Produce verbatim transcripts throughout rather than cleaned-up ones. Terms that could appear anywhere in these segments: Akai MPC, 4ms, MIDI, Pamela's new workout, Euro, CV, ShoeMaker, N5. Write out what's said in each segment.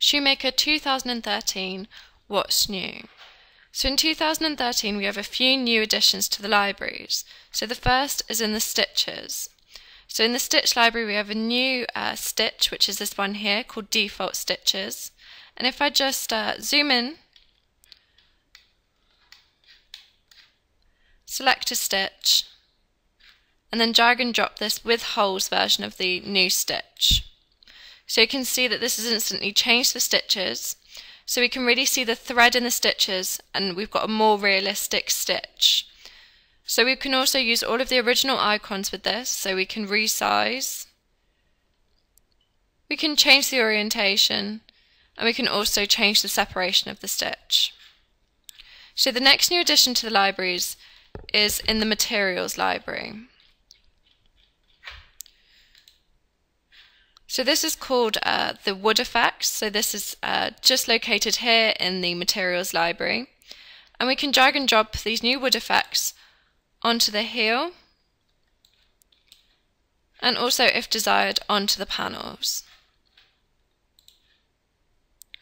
ShoeMaker two thousand thirteen, What's New? So in two thousand thirteen we have a few new additions to the libraries. So the first is in the stitches. So in the stitch library we have a new uh, stitch, which is this one here called default stitches. And if I just uh, zoom in, select a stitch, and then drag and drop this with holes version of the new stitch. So you can see that this has instantly changed the stitches, so we can really see the thread in the stitches, and we've got a more realistic stitch. So we can also use all of the original icons with this, so we can resize, we can change the orientation, and we can also change the separation of the stitch. So the next new addition to the libraries is in the materials library. So this is called uh, the wood effects, so this is uh, just located here in the materials library, and we can drag and drop these new wood effects onto the heel, and also if desired onto the panels.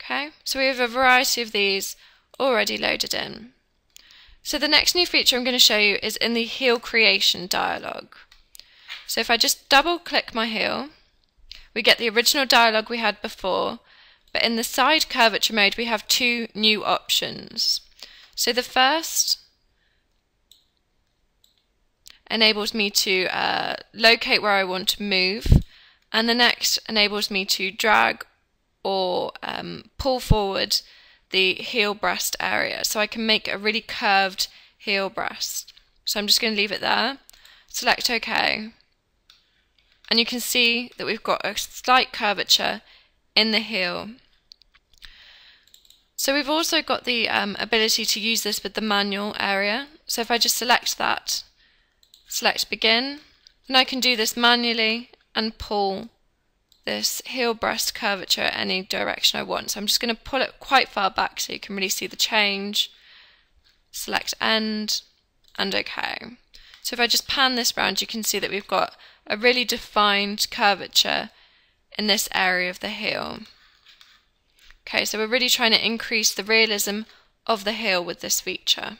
Okay, so we have a variety of these already loaded in. So the next new feature I'm going to show you is in the heel creation dialog. So if I just double click my heel, we get the original dialog we had before, but in the side curvature mode we have two new options. So the first enables me to uh, locate where I want to move, and the next enables me to drag or um, pull forward the heel breast area, so I can make a really curved heel breast. So I'm just going to leave it there, select OK. And you can see that we've got a slight curvature in the heel. So we've also got the um, ability to use this with the manual area. So if I just select that, select begin, and I can do this manually and pull this heel breast curvature any direction I want. So I'm just going to pull it quite far back so you can really see the change. Select end and OK. So if I just pan this round, you can see that we've got a really defined curvature in this area of the heel. Okay, so we're really trying to increase the realism of the heel with this feature.